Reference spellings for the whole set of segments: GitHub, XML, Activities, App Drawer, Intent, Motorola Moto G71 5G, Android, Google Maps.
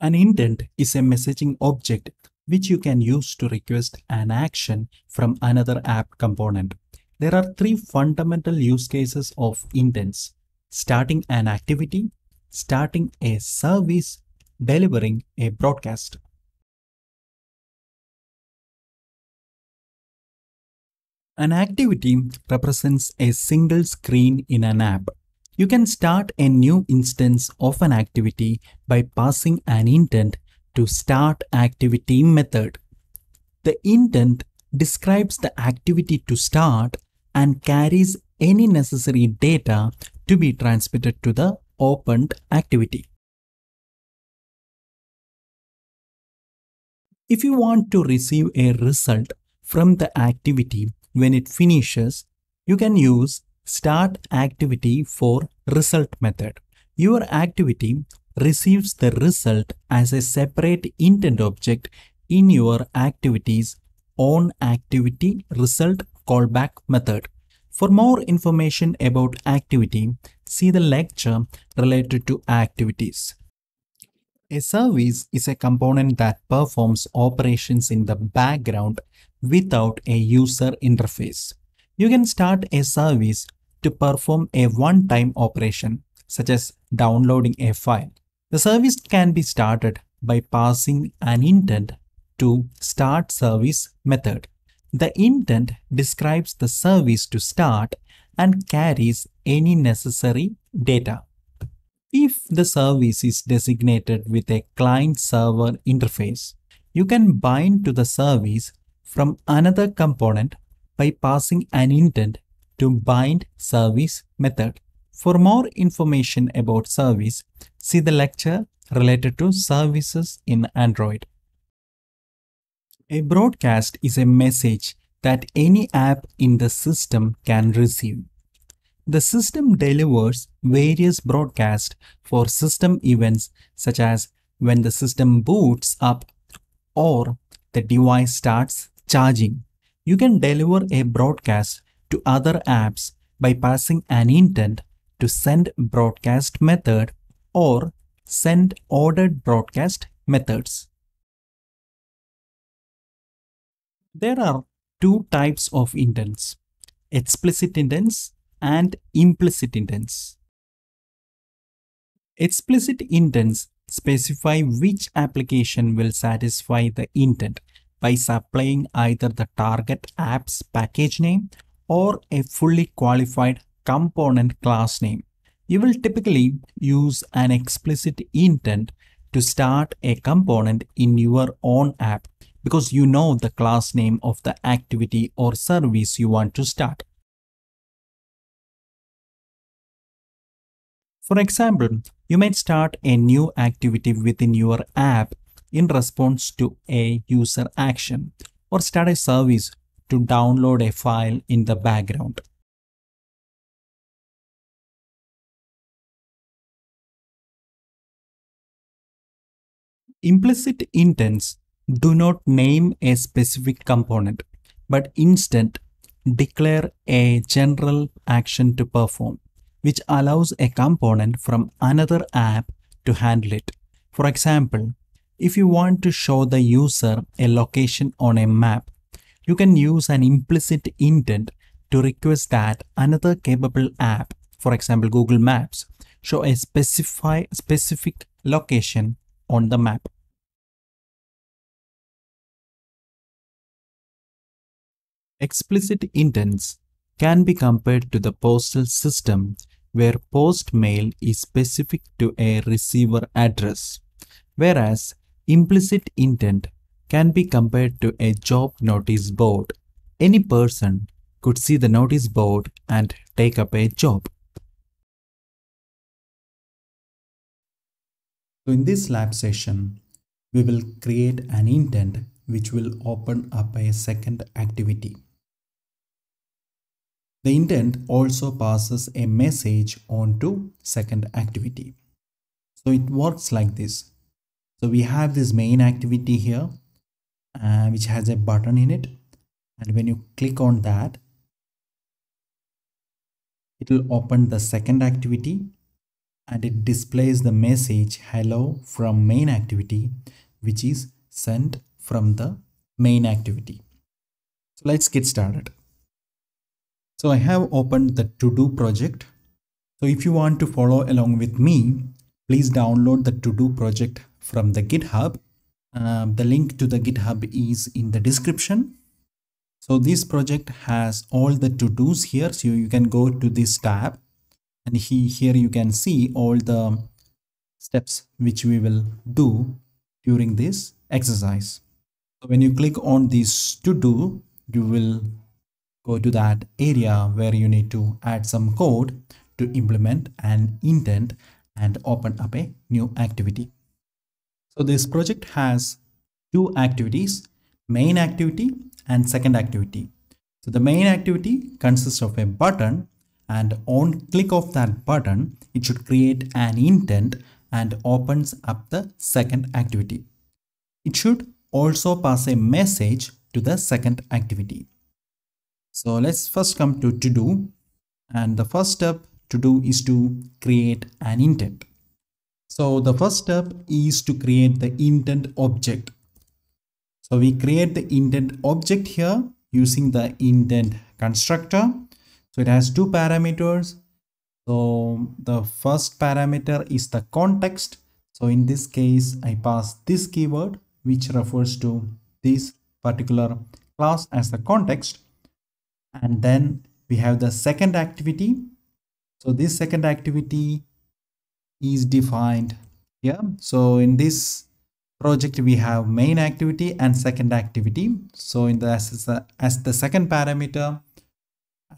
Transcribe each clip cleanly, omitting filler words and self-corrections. An intent is a messaging object which you can use to request an action from another app component. There are three fundamental use cases of intents: starting an activity, starting a service, delivering a broadcast. An activity represents a single screen in an app. You can start a new instance of an activity by passing an intent to start activity method. The intent describes the activity to start and carries any necessary data to be transmitted to the opened activity. If you want to receive a result from the activity when it finishes, you can use Start Activity for Result method. Your activity receives the result as a separate intent object in your activity's own activity result callback method. For more information about activity, see the lecture related to activities. A service is a component that performs operations in the background without a user interface. You can start a service to perform a one-time operation, such as downloading a file. The service can be started by passing an intent to Start Service method. The intent describes the service to start and carries any necessary data. If the service is designated with a client-server interface, you can bind to the service from another component by passing an intent to bind service method. For more information about service, see the lecture related to services in Android. A broadcast is a message that any app in the system can receive. The system delivers various broadcasts for system events, such as when the system boots up or the device starts charging. You can deliver a broadcast to other apps by passing an intent to send broadcast method or send ordered broadcast methods. There are two types of intents: explicit intents and implicit intents. Explicit intents specify which application will satisfy the intent by supplying either the target app's package name or a fully qualified component class name. You will typically use an explicit intent to start a component in your own app because you know the class name of the activity or service you want to start. For example, you might start a new activity within your app in response to a user action, or start a service to download a file in the background. Implicit intents do not name a specific component, but instead declare a general action to perform, which allows a component from another app to handle it. For example, if you want to show the user a location on a map, you can use an implicit intent to request that another capable app, for example Google Maps, show a specific location on the map. Explicit intents can be compared to the postal system, where post mail is specific to a receiver address, whereas implicit intent can be compared to a job notice board. Any person could see the notice board and take up a job. So in this lab session, we will create an intent which will open up a second activity. The intent also passes a message onto second activity. So it works like this. So we have this main activity here, which has a button in it, and when you click on that, it will open the second activity, and it displays the message hello from main activity, which is sent from the main activity. So let's get started. So I have opened the to-do project. So if you want to follow along with me, please download the to-do project from the GitHub. The link to the GitHub is in the description. So this project has all the to-dos here. So you can go to this tab and here you can see all the steps which we will do during this exercise. So when you click on this to-do, you will go to that area where you need to add some code to implement an intent and open up a new activity. So this project has two activities, main activity and second activity. So the main activity consists of a button, and on click of that button, it should create an intent and opens up the second activity. It should also pass a message to the second activity. So let's first come to to-do, and the first step to do is to create an intent. So the first step is to create the intent object. So we create the intent object here using the intent constructor. So it has two parameters. So the first parameter is the context. So in this case, I pass this keyword, which refers to this particular class as the context. And then we have the second activity. So this second activity is defined here. So in this project, we have main activity and second activity. So in the as the second parameter,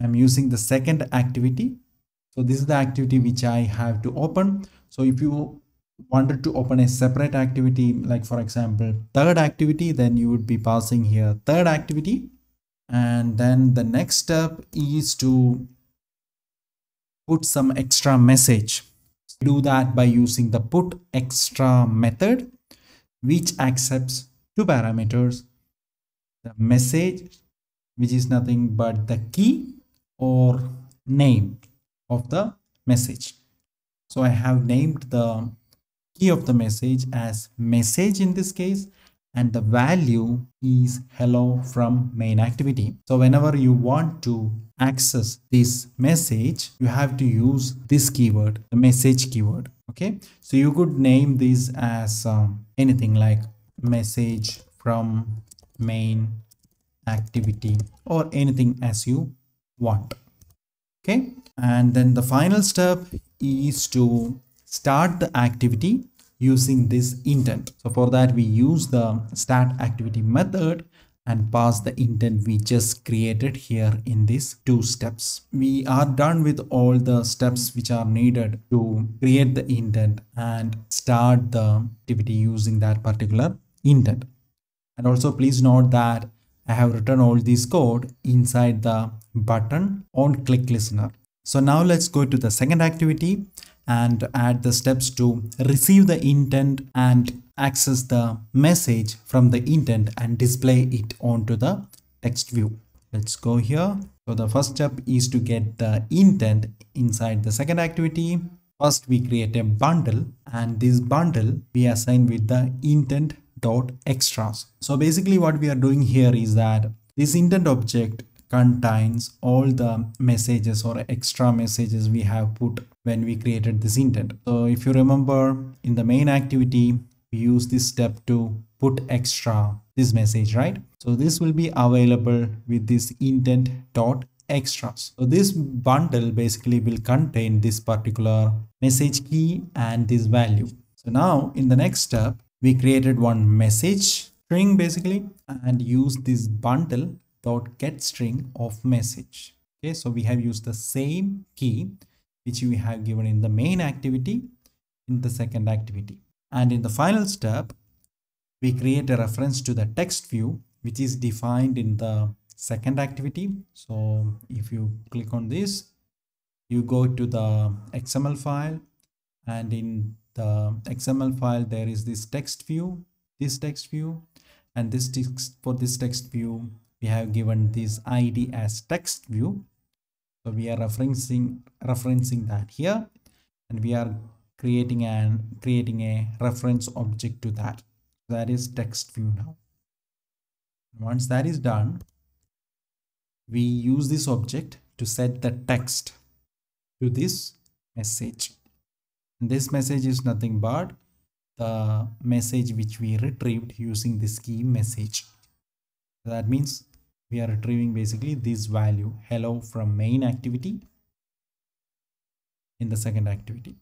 I'm using the second activity. So this is the activity which I have to open. So if you wanted to open a separate activity, like for example, third activity, then you would be passing here third activity. And then the next step is to put some extra message. Do that by using the put extra method, which accepts two parameters, the message, which is nothing but the key or name of the message. So I have named the key of the message as message in this case, and the value is hello from main activity. So whenever you want to access this message, you have to use this keyword, the message keyword. Okay, so you could name this as anything like message from main activity or anything as you want. Okay, and then the final step is to start the activity using this intent. So for that, we use the start activity method and pass the intent we just created here in these two steps. We are done with all the steps which are needed to create the intent and start the activity using that particular intent. And also please note that I have written all this code inside the button on click listener. So now let's go to the second activity and add the steps to receive the intent and access the message from the intent and display it onto the text view. Let's go here. So the first step is to get the intent inside the second activity. First, we create a bundle, and this bundle we assign with the intent.extras. So basically what we are doing here is that this intent object contains all the messages or extra messages we have put when we created this intent. So if you remember, in the main activity, we use this step to put extra this message, right? So this will be available with this intent.extras. So this bundle basically will contain this particular message key and this value. So now in the next step, we created one message string basically and use this bundle .get string of message. Okay, so we have used the same key which we have given in the main activity in the second activity. And in the final step, we create a reference to the text view, which is defined in the second activity. So if you click on this, you go to the XML file, and in the XML file, there is this text view, and this text, for this text view, we have given this ID as text view. So we are referencing that here, and we are creating a reference object to that. That is text view now. Once that is done, we use this object to set the text to this message. This message is nothing but the message which we retrieved using this key message. That means we are retrieving basically this value hello from main activity in the second activity.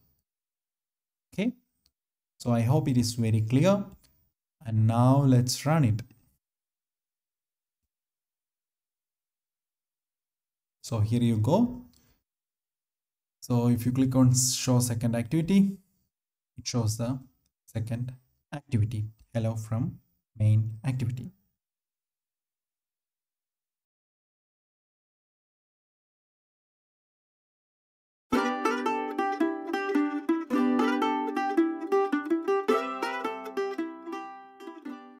Okay, so I hope it is very clear, and now let's run it. So here you go. So if you click on show second activity, it shows the second activity hello from main activity.